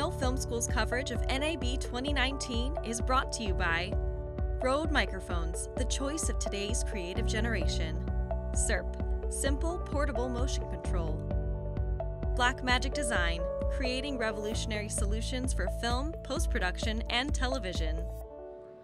No Film School's coverage of NAB 2019 is brought to you by Rode Microphones, the choice of today's creative generation. SERP, simple, portable motion control. Blackmagic Design, creating revolutionary solutions for film, post-production, and television.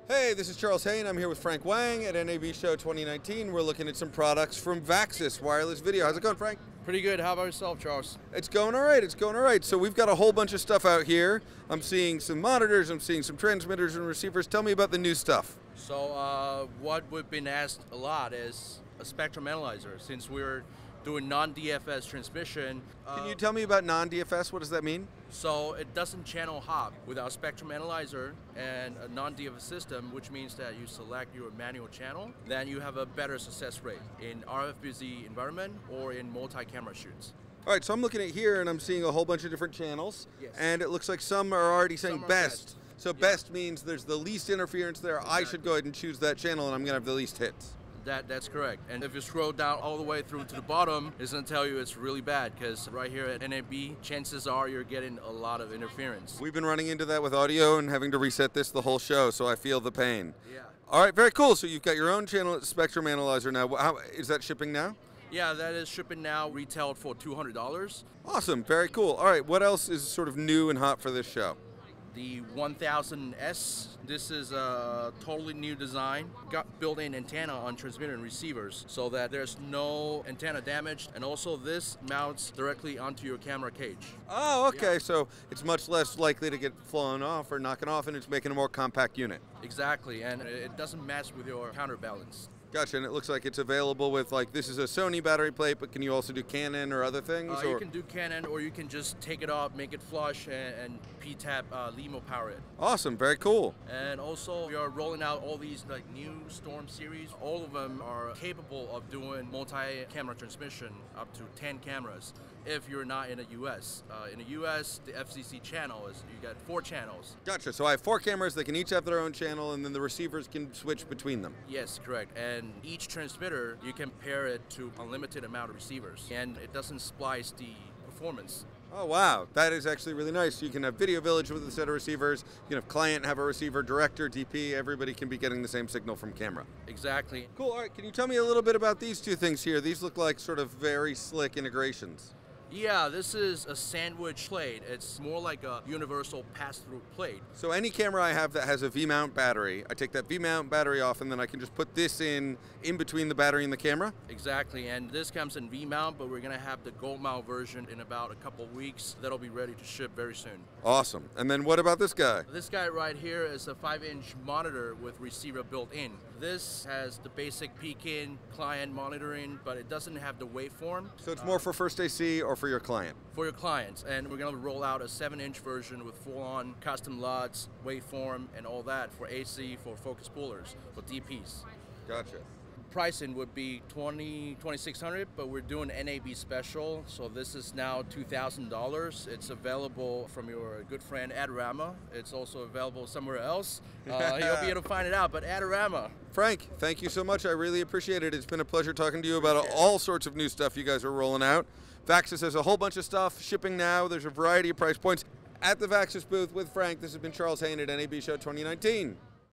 Hey, this is Charles Hay, and I'm here with Frank Wang at NAB Show 2019. We're looking at some products from VAXIS Wireless Video. How's it going, Frank? Pretty good. How about yourself, Charles? It's going all right. It's going all right. So we've got a whole bunch of stuff out here. I'm seeing some monitors. I'm seeing some transmitters and receivers. Tell me about the new stuff. So what we've been asked a lot is a spectrum analyzer, since we're doing non-DFS transmission. Can you tell me about non-DFS? What does that mean? So it doesn't channel hop with our spectrum analyzer and a non-DFS system, which means that you select your manual channel, then you have a better success rate in RFBZ environment or in multi-camera shoots. All right, so I'm looking at here and I'm seeing a whole bunch of different channels, yes, and it looks like some are already saying are best. So yeah, best means there's the least interference there. Exactly. I should go ahead and choose that channel and I'm gonna have the least hits. That's correct. And if you scroll down all the way through to the bottom, it's going to tell you it's really bad, because right here at NAB, chances are you're getting a lot of interference. We've been running into that with audio and having to reset this the whole show, so I feel the pain. Yeah. All right, very cool. So you've got your own channel spectrum analyzer now. How is that shipping now? Yeah, that is shipping now, retailed for $200. Awesome. Very cool. All right, what else is sort of new and hot for this show? The 1000S, this is a totally new design. Got built-in antenna on transmitter and receivers so that there's no antenna damage. And also this mounts directly onto your camera cage. Oh, okay, yeah. So it's much less likely to get flown off or knocking off, and it's making a more compact unit. Exactly, and it doesn't mess with your counterbalance. Gotcha, and it looks like it's available with, like, this is a Sony battery plate, but can you also do Canon or other things? You can do Canon, or you can just take it off, make it flush, and P-tap LiMo power it. Awesome, very cool. And also, we are rolling out all these, like, new Storm series. All of them are capable of doing multi-camera transmission, up to 10 cameras, if you're not in the U.S. In the U.S., the FCC channel is, you got 4 channels. Gotcha, so I have 4 cameras, they can each have their own channel, and then the receivers can switch between them. Yes, correct. And each transmitter, you can pair it to unlimited amount of receivers, and it doesn't splice the performance. Oh, wow. That is actually really nice. You can have Video Village with a set of receivers. You can have client, have a receiver, director, DP. Everybody can be getting the same signal from camera. Exactly. Cool. All right. Can you tell me a little bit about these two things here? These look like sort of very slick integrations. Yeah, this is a sandwich plate. It's more like a universal pass-through plate. So any camera I have that has a V-mount battery, I take that V-mount battery off, and then I can just put this in between the battery and the camera? Exactly, and this comes in V-mount, but we're going to have the gold-mount version in about a couple weeks. That'll be ready to ship very soon. Awesome. And then what about this guy? This guy right here is a 5-inch monitor with receiver built in. This has the basic peak-in, client monitoring, but it doesn't have the waveform. So it's more for first AC or for your client? For your clients, and we're going to roll out a 7-inch version with full-on custom LUTs, waveform, and all that for AC, for focus pullers, for DPs. Gotcha. Pricing would be $2,600, but we're doing NAB special, so this is now $2,000. It's available from your good friend Adorama. It's also available somewhere else. You'll be able to find it out, but Adorama. Frank, thank you so much. I really appreciate it. It's been a pleasure talking to you about all sorts of new stuff you guys are rolling out. VAXIS has a whole bunch of stuff shipping now. There's a variety of price points. At the VAXIS booth with Frank, this has been Charles Hay at NAB Show 2019.